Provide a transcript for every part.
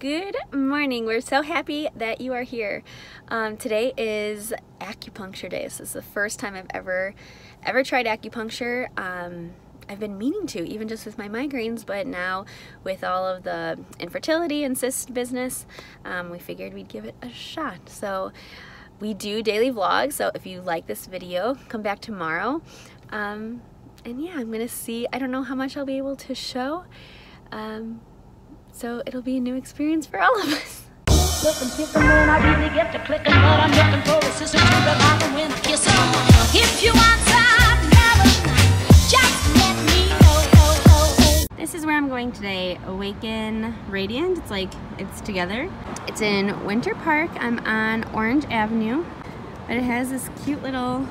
Good morning. We're so happy that you are here. Today is acupuncture day. This is the first time I've ever tried acupuncture. I've been meaning to, even just with my migraines, but now with all of the infertility and cyst business, we figured we'd give it a shot. So we do daily vlogs, so if you like this video, come back tomorrow. And yeah, I'm gonna see, I don't know how much I'll be able to show. So it'll be a new experience for all of us. This is where I'm going today, Awaken Radiant. It's like, it's together. It's in Winter Park. I'm on Orange Avenue, but it has this cute little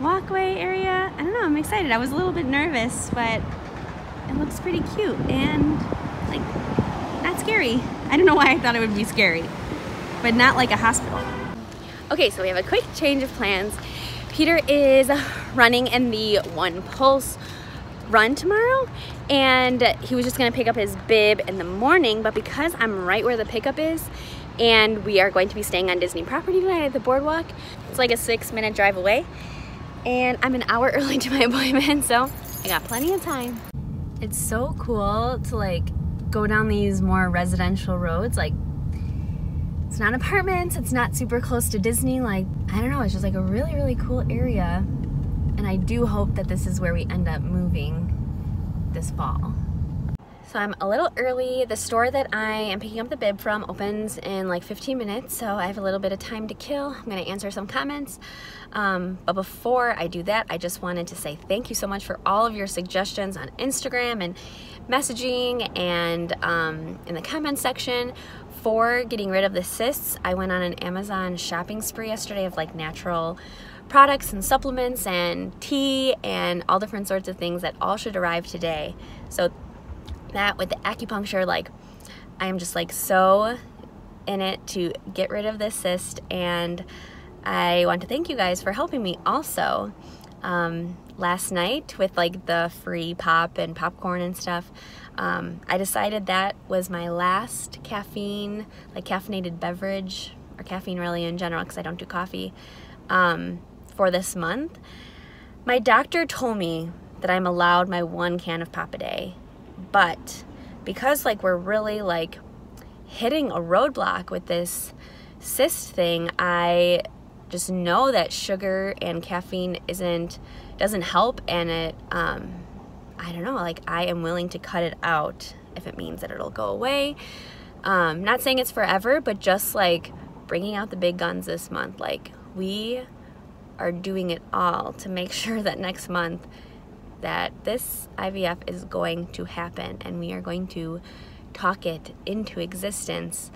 walkway area. I don't know, I'm excited. I was a little bit nervous, but it looks pretty cute and like, not scary. I don't know why I thought it would be scary, but not like a hospital. Okay, so we have a quick change of plans. Peter is running in the One Pulse run tomorrow, and he was just gonna pick up his bib in the morning, but because I'm right where the pickup is, and we are going to be staying on Disney property tonight at the Boardwalk, it's like a 6-minute drive away, and I'm an hour early to my appointment, so I got plenty of time. It's so cool to like go down these more residential roads. Like, it's not apartments, it's not super close to Disney. Like, I don't know, it's just like a really, really cool area. And I do hope that this is where we end up moving this fall. So I'm a little early. The store that I am picking up the bib from opens in like 15 minutes, so I have a little bit of time to kill. I'm gonna answer some comments. But before I do that, I just wanted to say thank you so much for all of your suggestions on Instagram and messaging and in the comment section for getting rid of the cysts. I went on an Amazon shopping spree yesterday of like natural products and supplements and tea and all different sorts of things that all should arrive today. So that with the acupuncture, like, I am just like so in it to get rid of this cyst, and I want to thank you guys for helping me also. Last night with like the free pop and popcorn and stuff, I decided that was my last caffeine, like caffeinated beverage, or caffeine really in general, because I don't do coffee, for this month. My doctor told me that I'm allowed my one can of pop a day, but because like we're really like hitting a roadblock with this cyst thing, I just know that sugar and caffeine doesn't help, and it I don't know, like I am willing to cut it out if it means that it'll go away. Not saying it's forever, but just like bringing out the big guns this month, like we are doing it all to make sure that next month that this IVF is going to happen, and we are going to talk it into existence,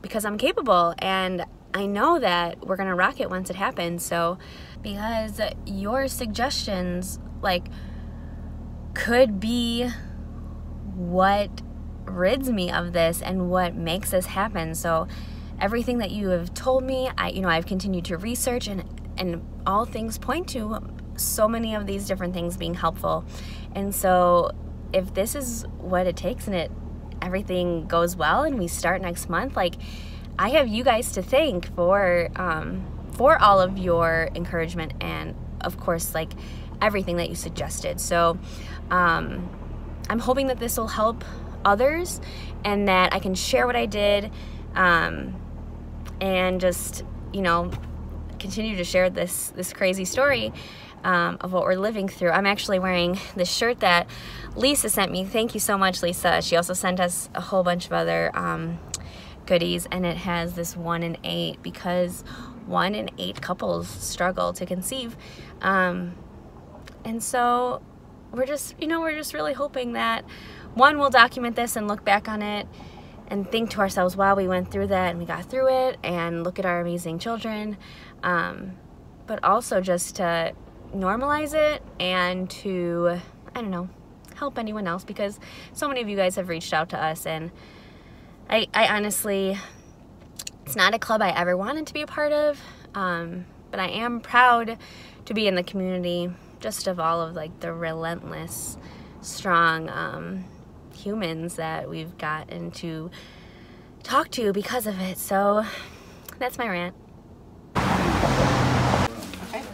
because I'm capable and I know that we're gonna rock it once it happens. So because your suggestions like could be what rids me of this and what makes this happen. So everything that you have told me, I've continued to research, and all things point to so many of these different things being helpful. And so if this is what it takes and everything goes well and we start next month, like, I have you guys to thank for all of your encouragement and, of course, like everything that you suggested. So I'm hoping that this will help others and that I can share what I did, and just, continue to share this crazy story of what we're living through. I'm actually wearing this shirt that Lisa sent me. Thank you so much, Lisa. She also sent us a whole bunch of other goodies, and it has this 1 in 8 because 1 in 8 couples struggle to conceive, and so we're just really hoping that one will document this and look back on it and think to ourselves, wow, we went through that and we got through it, and look at our amazing children, but also just to normalize it and to, I don't know, help anyone else, because so many of you guys have reached out to us, and I honestly, it's not a club I ever wanted to be a part of, but I am proud to be in the community, just of all of like the relentless, strong humans that we've gotten to talk to because of it. So that's my rant. Okay.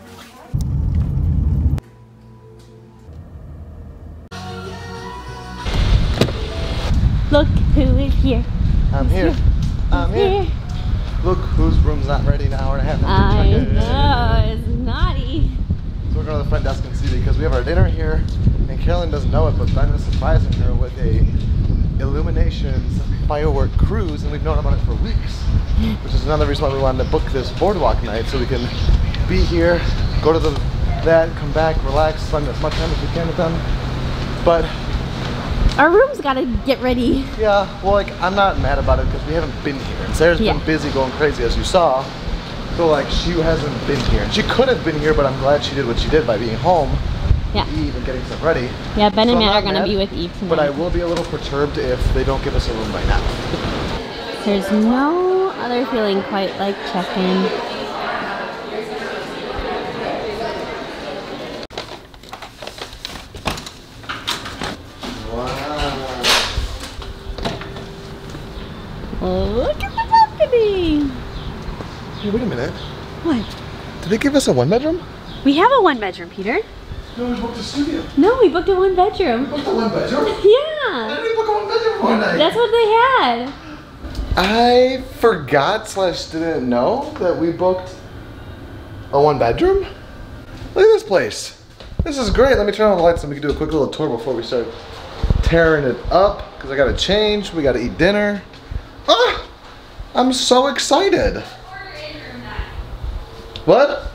Look who is here. I'm here. I'm here. Look whose room's not ready an hour and a half. I know, it's naughty. So we're going to the front desk and see, because we have our dinner here, and Caroline doesn't know it, but Ben is surprising her with a IllumiNations firework cruise, and we've known about it for weeks, which is another reason why we wanted to book this boardwalk night, so we can be here, go to that, come back, relax, spend as much time as we can with them. But our room's got to get ready. Yeah, well, like, I'm not mad about it because we haven't been here. And Sarah's been busy going crazy, as you saw. So, like, she hasn't been here. And she could have been here, but I'm glad she did what she did by being home. Yeah. Eve and getting stuff ready. Yeah, Ben and Matt are going to be with Eve tonight. But I will be a little perturbed if they don't give us a room by now. There's no other feeling quite like check-in. Look at the balcony! Hey, wait a minute. What? Did they give us a one-bedroom? We have a one-bedroom, Peter. No, we booked a studio. No, we booked a one-bedroom. We booked a one-bedroom? Yeah! How did we book a one-bedroom one night? That's what they had. I forgot / didn't know that we booked a one-bedroom? Look at this place. This is great. Let me turn on the lights and we can do a quick little tour before we start tearing it up. Because I gotta change, we gotta eat dinner. Ah! I'm so excited. What?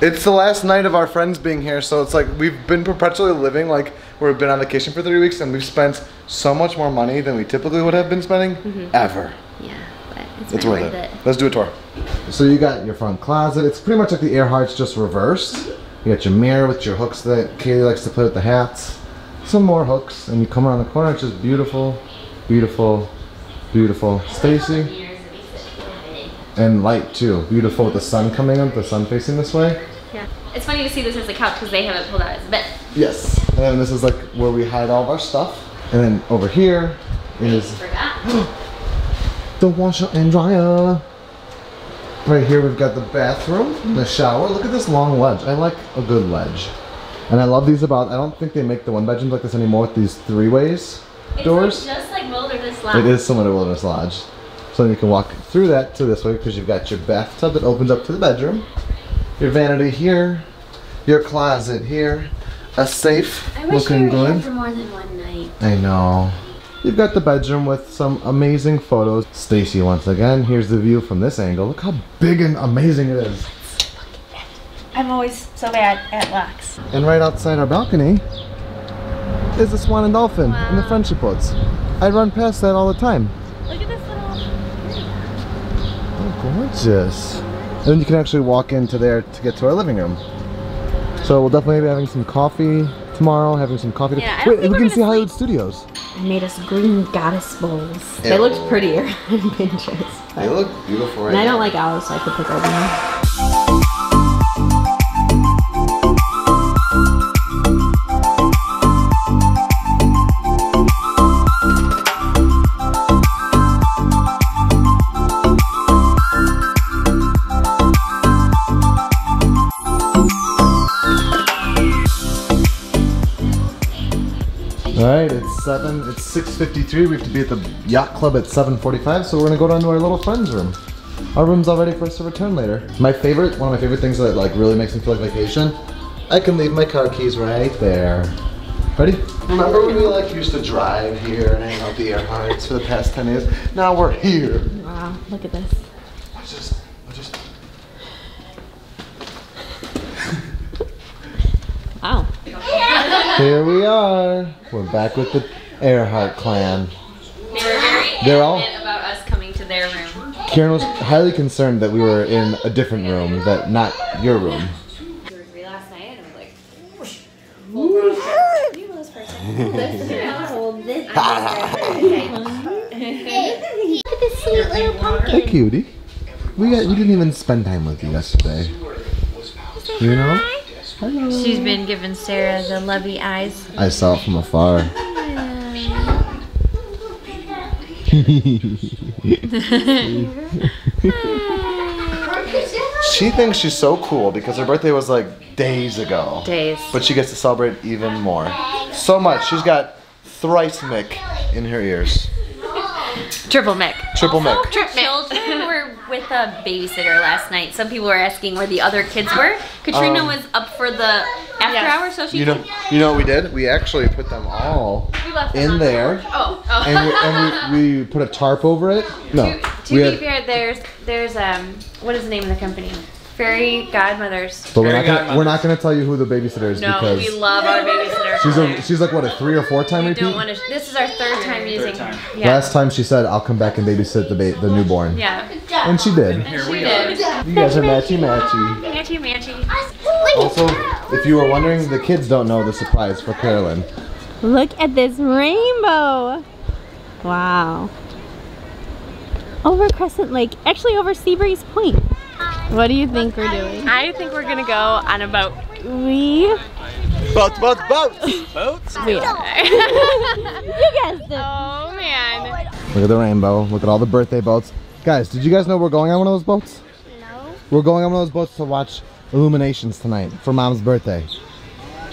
It's the last night of our friends being here, so it's like we've been perpetually living like we've been on vacation for 3 weeks, and we've spent so much more money than we typically would have been spending ever. Yeah, but it's worth it. Let's do a tour. So you got your front closet. It's pretty much like the Erhardts, just reversed. You got your mirror with your hooks that Kaylee likes to play with, the hats. Some more hooks, and you come around the corner. It's just beautiful, beautiful, beautiful. Stacy. And light too. Beautiful with the sun coming up, the sun facing this way. Yeah. It's funny to see this as a couch because they haven't pulled out its bed. Yes. And then this is like where we hide all of our stuff. And then over here is the washer and dryer. Right here we've got the bathroom, the shower. Look at this long ledge. I like a good ledge. And I love these about, I don't think they make the one bedrooms like this anymore with these three-ways doors. It's like just like Wilderness Lodge. It is similar to Wilderness Lodge. So then you can walk through that to this way because you've got your bathtub that opens up to the bedroom, your vanity here, your closet here, a safe looking good. I wish we were here for more than one night. I know. You've got the bedroom with some amazing photos. Stacy once again. Here's the view from this angle. Look how big and amazing it is. I'm always so bad at locks. And right outside our balcony is the Swan and Dolphin and the friendship boats. I run past that all the time. Look at this little gorgeous. And then you can actually walk into there to get to our living room. So we'll definitely be having some coffee tomorrow, having some coffee. Yeah, wait, we can see Hollywood Studios. I made us green goddess bowls. Ew. They looked prettier on Pinterest. They look beautiful right now. And I don't like olives, so I could pick over them. Alright, it's 7, it's 6:53, we have to be at the Yacht Club at 7:45, so we're going to go down to our little friend's room. Our room's all ready for us to return later. My favorite, one of my favorite things that like really makes me feel like vacation, I can leave my car keys right there. Ready? Remember when we like used to drive here and hang out the Erhardts for the past 10 years? Now we're here. Wow, look at this. I just... Wow. Here we are. We're back with the Erhardt clan. They were very adamant about us coming to their room. Karen was highly concerned that we were in a different room, that not your room. We were here last night and I was like, whoosh. You know this person. Look at this sweet little pumpkin. Hey, cutie. We didn't even spend time with you yesterday. You know? Hello. She's been giving Sarah the lovey eyes. I saw it from afar. She thinks she's so cool because her birthday was like days ago. Days. But she gets to celebrate even more. So much. She's got thrice Mick in her ears. Triple Mick. Triple Mick. Children were with a babysitter last night. Some people were asking where the other kids were. Katrina was up for the after hour, so she. You know what we did? We actually put them all in there. And we put a tarp over it. No. To be fair, there's what is the name of the company? Fairy Godmothers. But we're not going to tell you who the babysitter is because we love our babysitter. She's like, what, a 3 or 4 time repeat? This is our third time using. Yeah. Last time she said, I'll come back and babysit the newborn. Yeah. And she did. And here we are. You guys are matchy-matchy. Matchy-matchy. Also, if you were wondering, the kids don't know the surprise for Caroline. Look at this rainbow. Wow. Over Crescent Lake. Actually, over Seabreeze Point. What do you think we're doing? I think we're gonna go on a boat. Boats. We are. You guessed it. Oh man! Look at the rainbow. Look at all the birthday boats, guys. Did you guys know we're going on one of those boats? No. We're going on one of those boats to watch IllumiNations tonight for Mom's birthday.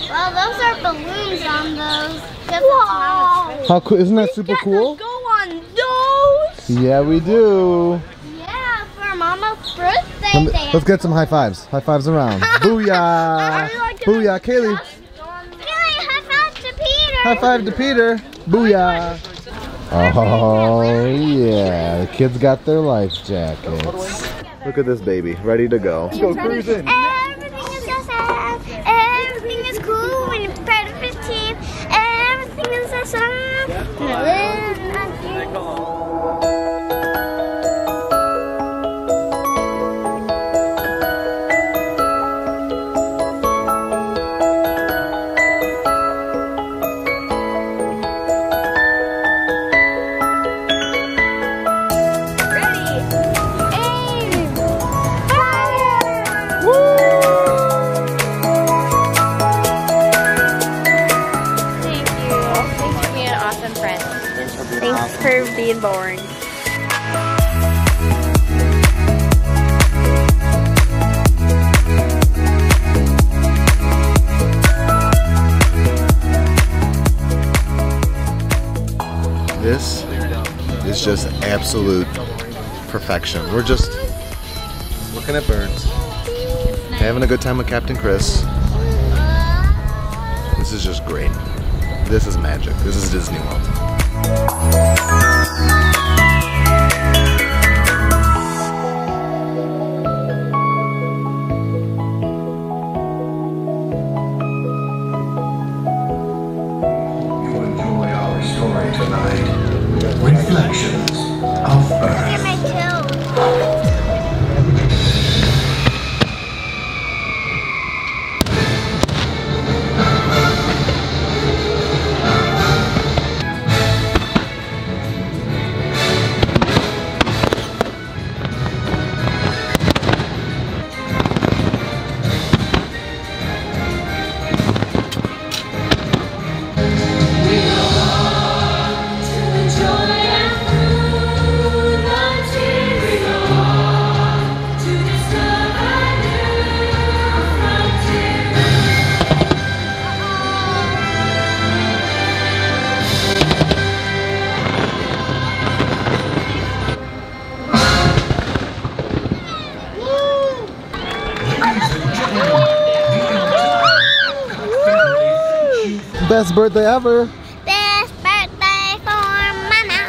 Well, those are balloons on those. Wow! How cool! Isn't that super cool? We got to go on those. Yeah, we do. Mama's birthday. Let's get some high fives. High fives around. Booyah! Booyah, Kaylee. High five to Peter. High five to Peter. Booyah! Oh yeah, the kids got their life jackets. Look at this baby, ready to go. Let's go cruising. Everything is just awesome. Everything is cool. When you're part of his team, everything is awesome. Being boring. This is just absolute perfection. We're just looking at birds, having a good time with Captain Chris. This is just great. This is magic. This is Disney World. Reflections of Earth. Best birthday ever! Best birthday for Mama!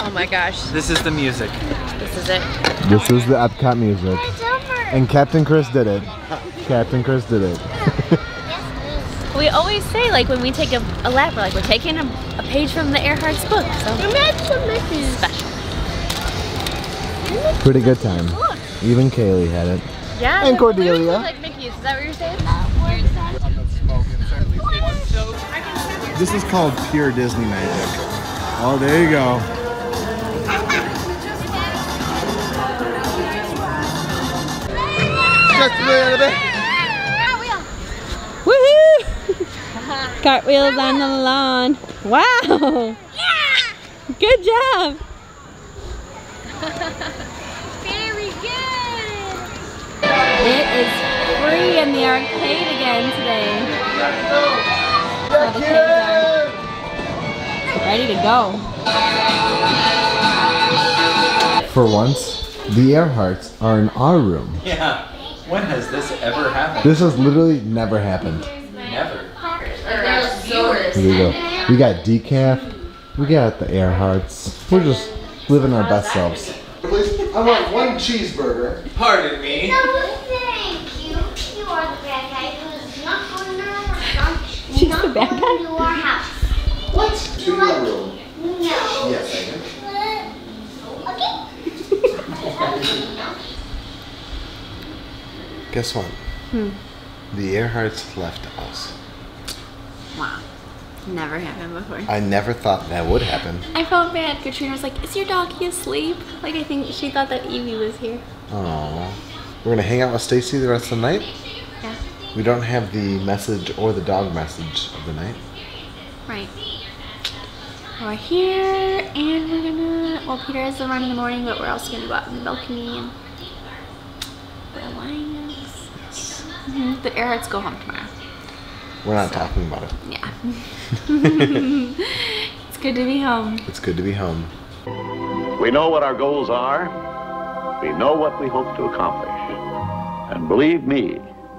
Oh my gosh. This is the music. This is it. This is the Epcot music. It's over. And Captain Chris did it. Captain Chris did it. We always say, like, when we take a lap, we're like, we're taking a page from the Erhardt's book. So that's so special. Pretty good time. Even Kaylee had it. Yeah. And Cordelia. It was like Mickey's. Is that what you're saying? This is called pure Disney magic. Oh, there you go. Woohoo! Cartwheels on the lawn. Wow! Yeah! Good job. Very good. It is free in the arcade again today. That's how the kids are ready to go. For once, the Erhardts are in our room. Yeah. When has this ever happened? This has literally never happened. Never. Here we go. We got decaf. We got the Erhardts. We're just living our best selves. I want one cheeseburger. Pardon me. No, thank you. You are the bad guy who is not going to our house. What? Do you like? No. Yes, I do. Guess what? The Erhardts left us. Wow. Never happened before. I never thought that would happen. I felt bad. Katrina was like, is your doggy asleep? Like, I think she thought that Evie was here. Aww. We're going to hang out with Stacy the rest of the night? Yeah. We don't have the message or the dog message of the night. Right. We're here, and we're going to... Well, Peter has the run in the morning, but we're also going to go out on the balcony and... Yes. Mm-hmm. The Erhardts go home tomorrow. We're not talking about it. Yeah. It's good to be home. It's good to be home. We know what our goals are. We know what we hope to accomplish. And believe me,